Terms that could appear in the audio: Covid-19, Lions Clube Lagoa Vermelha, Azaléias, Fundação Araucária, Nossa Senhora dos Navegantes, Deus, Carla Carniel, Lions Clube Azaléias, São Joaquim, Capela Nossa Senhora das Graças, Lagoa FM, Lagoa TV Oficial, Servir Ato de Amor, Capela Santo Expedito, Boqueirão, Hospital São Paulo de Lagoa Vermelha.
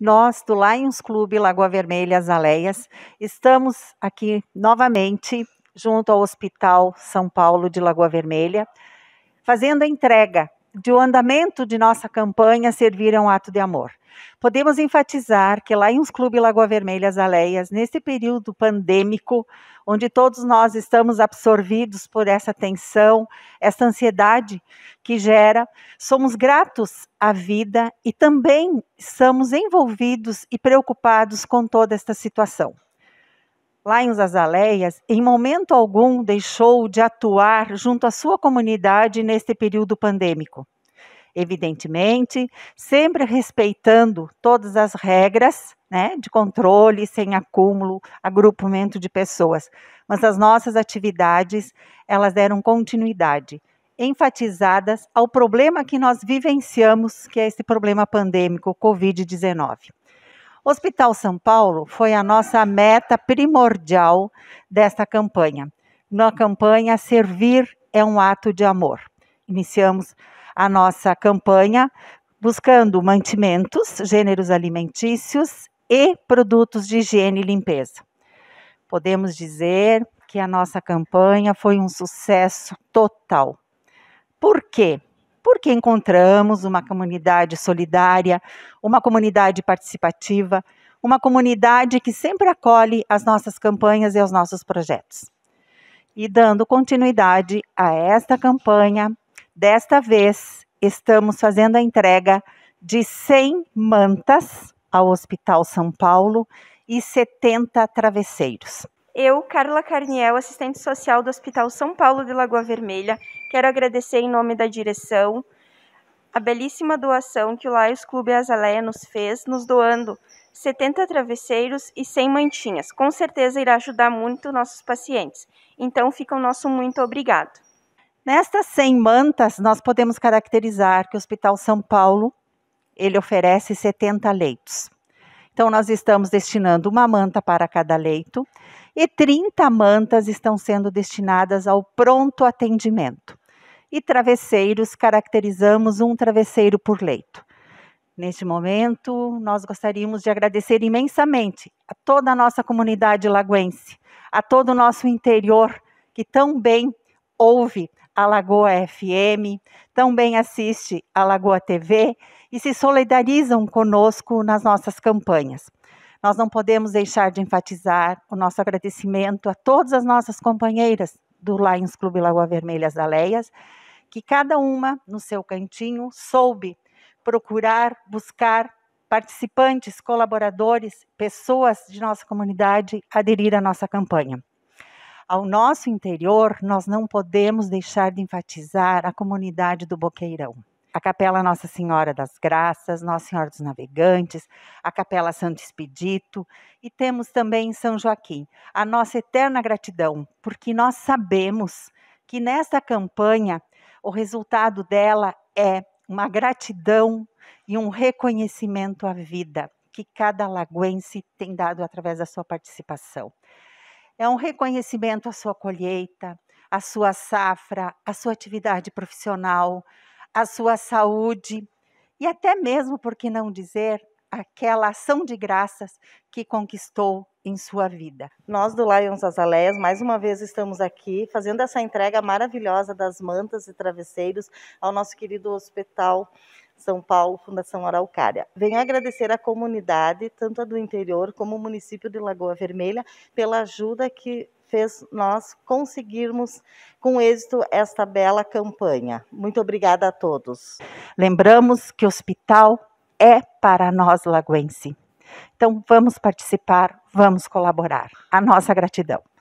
Nós, do Lions Clube Lagoa Vermelha, Azaléias, estamos aqui novamente junto ao Hospital São Paulo de Lagoa Vermelha, fazendo a entrega do andamento de nossa campanha Servir Ato de Amor. Podemos enfatizar que Lions Clube Lagoa Vermelha, Azaléias, nesse período pandêmico, onde todos nós estamos absorvidos por essa tensão, essa ansiedade que gera, somos gratos à vida e também estamos envolvidos e preocupados com toda esta situação. Lions Azaléias, em momento algum, deixou de atuar junto à sua comunidade neste período pandêmico. Evidentemente, sempre respeitando todas as regras, né, de controle, sem acúmulo, agrupamento de pessoas. Mas as nossas atividades, elas deram continuidade, enfatizadas ao problema que nós vivenciamos, que é esse problema pandêmico, Covid-19. Hospital São Paulo foi a nossa meta primordial desta campanha. Na campanha Servir Ato de Amor. Iniciamos a nossa campanha buscando mantimentos, gêneros alimentícios e produtos de higiene e limpeza. Podemos dizer que a nossa campanha foi um sucesso total. Por quê? Porque encontramos uma comunidade solidária, uma comunidade participativa, uma comunidade que sempre acolhe as nossas campanhas e os nossos projetos. E dando continuidade a esta campanha, desta vez estamos fazendo a entrega de 100 mantas ao Hospital São Paulo e 70 travesseiros. Eu, Carla Carniel, assistente social do Hospital São Paulo de Lagoa Vermelha, quero agradecer em nome da direção a belíssima doação que o Lions Clube Azaléia nos fez, nos doando 70 travesseiros e 100 mantinhas. Com certeza irá ajudar muito nossos pacientes. Então fica o nosso muito obrigado. Nestas 100 mantas, nós podemos caracterizar que o Hospital São Paulo, ele oferece 70 leitos. Então, nós estamos destinando uma manta para cada leito e 30 mantas estão sendo destinadas ao pronto atendimento. E travesseiros, caracterizamos um travesseiro por leito. Neste momento, nós gostaríamos de agradecer imensamente a toda a nossa comunidade lagoense, a todo o nosso interior, que tão bem ouve a Lagoa FM, também assiste a Lagoa TV e se solidarizam conosco nas nossas campanhas. Nós não podemos deixar de enfatizar o nosso agradecimento a todas as nossas companheiras do Lions Clube Lagoa Vermelha Azaléias, que cada uma, no seu cantinho, soube procurar, buscar participantes, colaboradores, pessoas de nossa comunidade aderir à nossa campanha. Ao nosso interior, nós não podemos deixar de enfatizar a comunidade do Boqueirão. A Capela Nossa Senhora das Graças, Nossa Senhora dos Navegantes, a Capela Santo Expedito e temos também em São Joaquim. A nossa eterna gratidão, porque nós sabemos que nesta campanha o resultado dela é uma gratidão e um reconhecimento à vida que cada lagoense tem dado através da sua participação. É um reconhecimento à sua colheita, à sua safra, à sua atividade profissional, à sua saúde e até mesmo, por que não dizer, aquela ação de graças que conquistou em sua vida. Nós do Lions Azaléias, mais uma vez estamos aqui fazendo essa entrega maravilhosa das mantas e travesseiros ao nosso querido Hospital São Paulo, Fundação Araucária. Venho agradecer à comunidade, tanto a do interior como o município de Lagoa Vermelha, pela ajuda que fez nós conseguirmos com êxito esta bela campanha. Muito obrigada a todos. Lembramos que o hospital é para nós lagoense. Então vamos participar, vamos colaborar. A nossa gratidão.